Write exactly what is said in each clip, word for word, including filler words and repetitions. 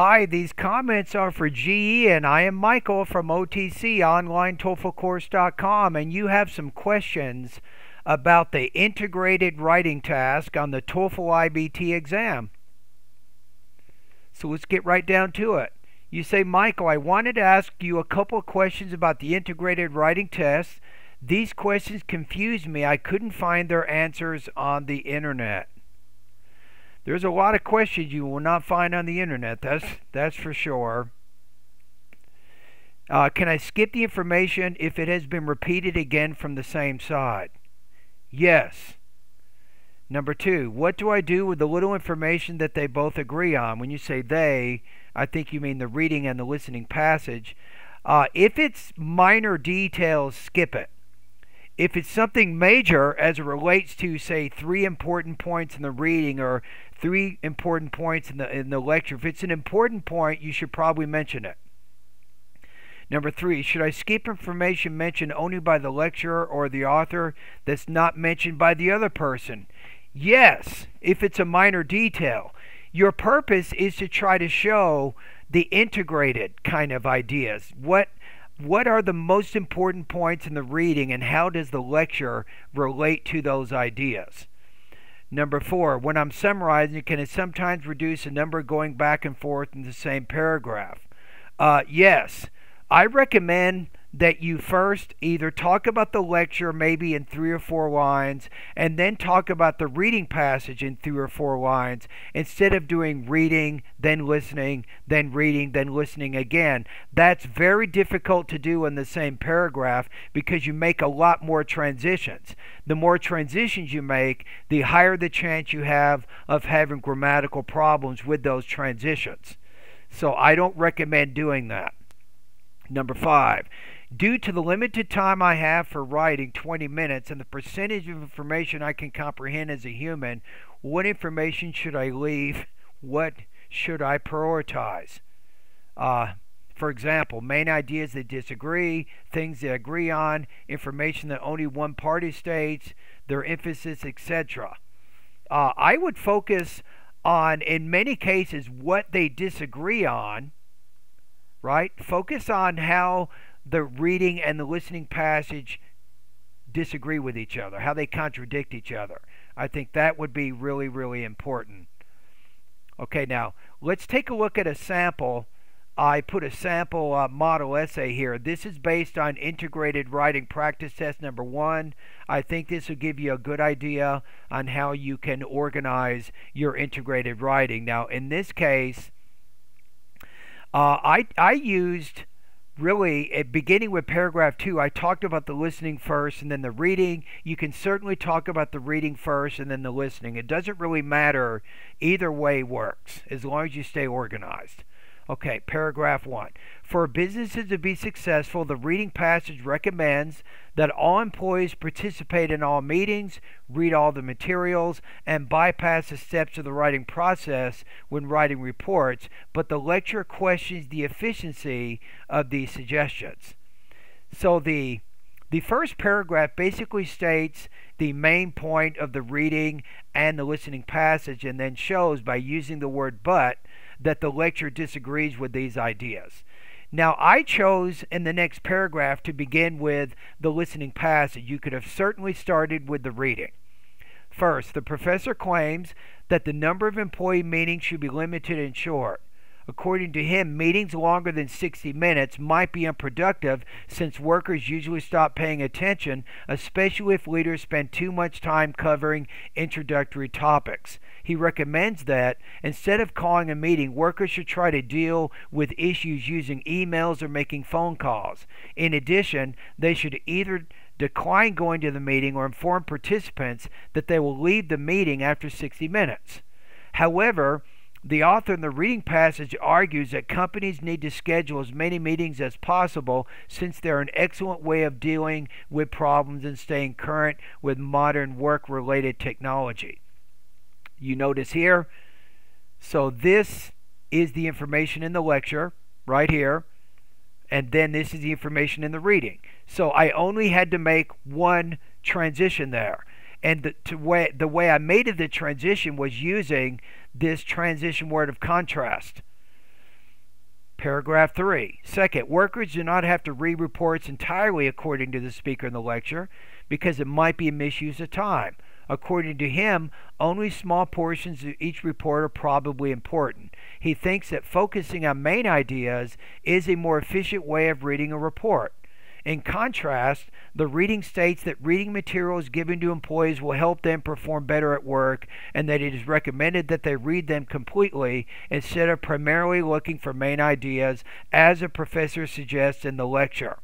Hi, these comments are for G E, and I am Michael from O T C online TOEFL course dot com, and you have some questions about the integrated writing task on the TOEFL I B T exam. So let's get right down to it. You say, Michael, I wanted to ask you a couple of questions about the integrated writing test. These questions confused me. I couldn't find their answers on the internet. There's a lot of questions you will not find on the internet, that's, that's for sure. Uh, can I skip the information if it has been repeated again from the same side? Yes. Number two, what do I do with the little information that they both agree on? When you say they, I think you mean the reading and the listening passage. Uh, if it's minor details, skip it. If it's something major as it relates to, say, three important points in the reading or three important points in the, in the lecture, if it's an important point, you should probably mention it. Number three, should I skip information mentioned only by the lecturer or the author that's not mentioned by the other person? Yes, if it's a minor detail. Your purpose is to try to show the integrated kind of ideas. What What are the most important points in the reading, and how does the lecture relate to those ideas? Number four, when I'm summarizing, can it sometimes reduce the number going back and forth in the same paragraph? Uh, yes. I recommend that you first either talk about the lecture maybe in three or four lines, and then talk about the reading passage in three or four lines, instead of doing reading, then listening, then reading, then listening again. That's very difficult to do in the same paragraph because you make a lot more transitions. The more transitions you make, the higher the chance you have of having grammatical problems with those transitions. So I don't recommend doing that. Number five, due to the limited time I have for writing, twenty minutes, and the percentage of information I can comprehend as a human, what information should I leave? What should I prioritize? Uh, for example, main ideas that disagree, things they agree on, information that only one party states, their emphasis, et cetera. Uh, I would focus on, in many cases, what they disagree on. Right? Focus on how the reading and the listening passage disagree with each other, how they contradict each other. I think that would be really, really important. Okay, now let's take a look at a sample. I put a sample uh, model essay here. This is based on integrated writing practice test number one. I think this will give you a good idea on how you can organize your integrated writing. Now, in this case, Uh, I, I used, really, at beginning with paragraph two, I talked about the listening first and then the reading. You can certainly talk about the reading first and then the listening. It doesn't really matter. Either way works, as long as you stay organized. Okay, paragraph one. For businesses to be successful, the reading passage recommends that all employees participate in all meetings, read all the materials, and bypass the steps of the writing process when writing reports, but the lecturer questions the efficiency of these suggestions. So the The first paragraph basically states the main point of the reading and the listening passage, and then shows by using the word but that the lecturer disagrees with these ideas. Now, I chose in the next paragraph to begin with the listening passage. You could have certainly started with the reading. First, the professor claims that the number of employee meetings should be limited and short. According to him, meetings longer than sixty minutes might be unproductive since workers usually stop paying attention, especially if leaders spend too much time covering introductory topics. He recommends that instead of calling a meeting, workers should try to deal with issues using emails or making phone calls. In addition, they should either decline going to the meeting or inform participants that they will leave the meeting after sixty minutes. However, the author in the reading passage argues that companies need to schedule as many meetings as possible since they're an excellent way of dealing with problems and staying current with modern work-related technology. You notice here, so this is the information in the lecture right here, and then this is the information in the reading. So I only had to make one transition there. And the, to way, the way I made it the transition was using this transition word of contrast. Paragraph three. Second, workers do not have to read reports entirely according to the speaker in the lecture because it might be a misuse of time. According to him, only small portions of each report are probably important. He thinks that focusing on main ideas is a more efficient way of reading a report. In contrast, the reading states that reading materials given to employees will help them perform better at work and that it is recommended that they read them completely instead of primarily looking for main ideas, as the professor suggests in the lecture.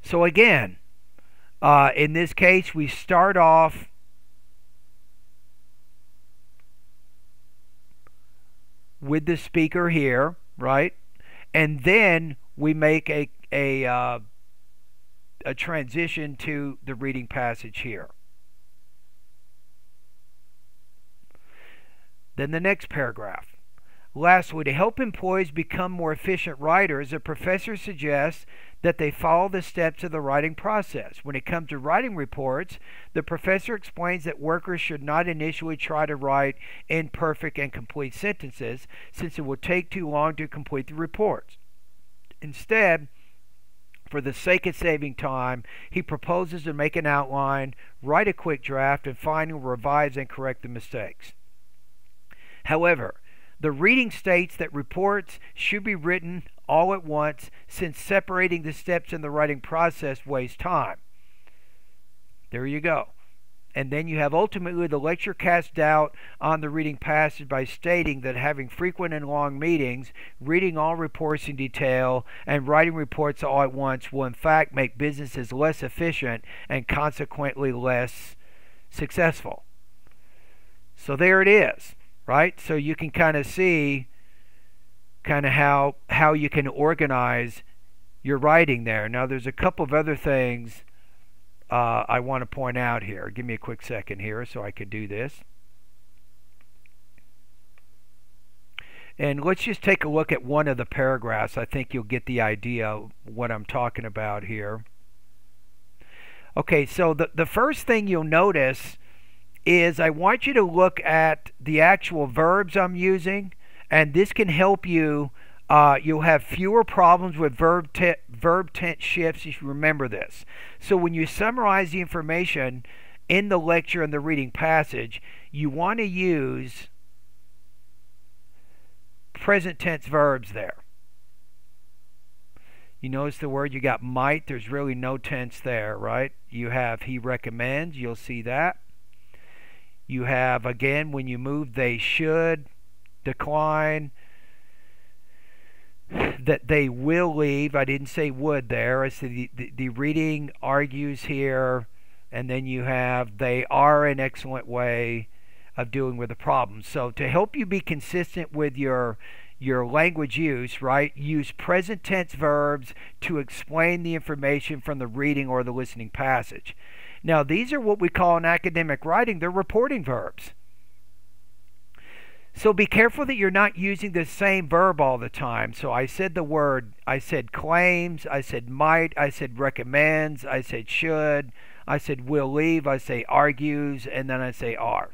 So again, Uh, in this case, we start off with the speaker here, right? And then we make a, a, uh, a transition to the reading passage here. Then the next paragraph. Lastly, to help employees become more efficient writers, the professor suggests that they follow the steps of the writing process. When it comes to writing reports, the professor explains that workers should not initially try to write imperfect and complete sentences, since it will take too long to complete the reports. Instead, for the sake of saving time, he proposes to make an outline, write a quick draft, and finally revise and correct the mistakes. However, the reading states that reports should be written all at once, since separating the steps in the writing process wastes time. There you go. And then you have ultimately the lecture casts doubt on the reading passage by stating that having frequent and long meetings, reading all reports in detail, and writing reports all at once will in fact make businesses less efficient and consequently less successful. So there it is. Right? So you can kind of see kind of how how you can organize your writing there. Now there's a couple of other things uh, I want to point out here. Give me a quick second here so I can do this. And let's just take a look at one of the paragraphs. I think you'll get the idea of what I'm talking about here. Okay, so the, the first thing you'll notice is I want you to look at the actual verbs I'm using, and this can help you. Uh, you'll have fewer problems with verb, te verb tense shifts if you remember this. So when you summarize the information in the lecture and the reading passage, you want to use present tense verbs there. You notice the word, you got might, there's really no tense there, right? You have he recommends, you'll see that. You have, again, when you move, they should decline, that they will leave. I didn't say would there. I said the, the, the reading argues here, and then you have they are an excellent way of dealing with the problem. So to help you be consistent with your your language use, right, use present tense verbs to explain the information from the reading or the listening passage. Now, these are what we call in academic writing, they're reporting verbs. So be careful that you're not using the same verb all the time. So I said the word, I said claims, I said might, I said recommends, I said should, I said will leave, I say argues, and then I say are.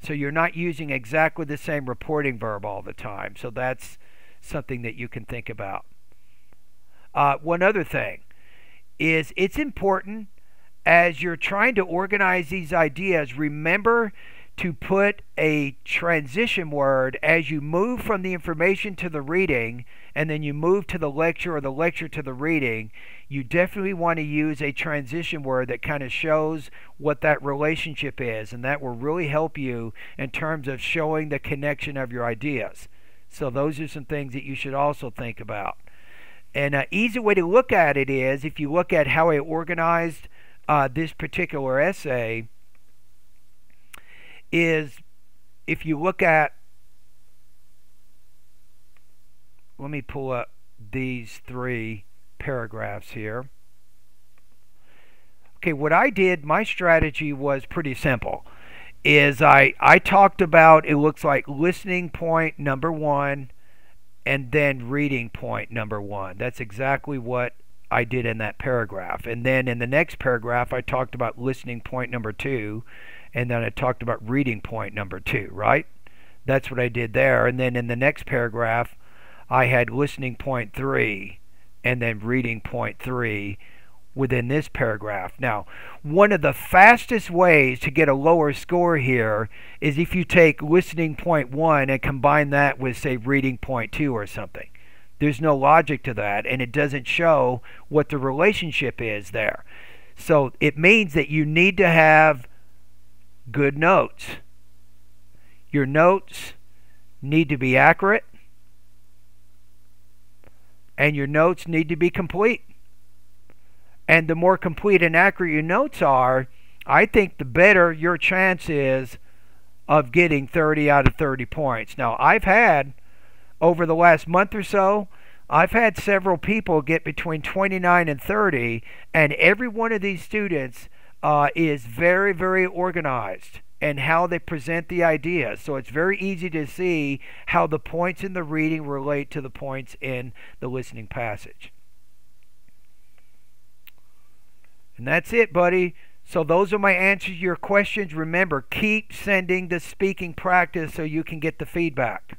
So you're not using exactly the same reporting verb all the time. So that's something that you can think about. Uh, one other thing is it's important as you're trying to organize these ideas, remember to put a transition word as you move from the information to the reading, and then you move to the lecture or the lecture to the reading. You definitely want to use a transition word that kind of shows what that relationship is, and that will really help you in terms of showing the connection of your ideas. So those are some things that you should also think about. And an easy way to look at it is if you look at how I organized Uh, this particular essay is if you look at, let me pull up these three paragraphs here. Okay, what I did, my strategy was pretty simple, is I, I talked about, it looks like listening point number one and then reading point number one. That's exactly what I did in that paragraph. And then in the next paragraph I talked about listening point number two, and then I talked about reading point number two, right? That's what I did there. And then in the next paragraph I had listening point three and then reading point three within this paragraph. Now, one of the fastest ways to get a lower score here is if you take listening point one and combine that with, say, reading point two or something. There's no logic to that, and it doesn't show what the relationship is there. So it means that you need to have good notes. Your notes need to be accurate, and your notes need to be complete. And the more complete and accurate your notes are, I think the better your chance is of getting thirty out of thirty points. Now, I've had, over the last month or so, I've had several people get between twenty-nine and thirty, and every one of these students uh, is very, very organized in how they present the ideas. So it's very easy to see how the points in the reading relate to the points in the listening passage. And that's it, buddy. So those are my answers to your questions. Remember, keep sending the speaking practice so you can get the feedback.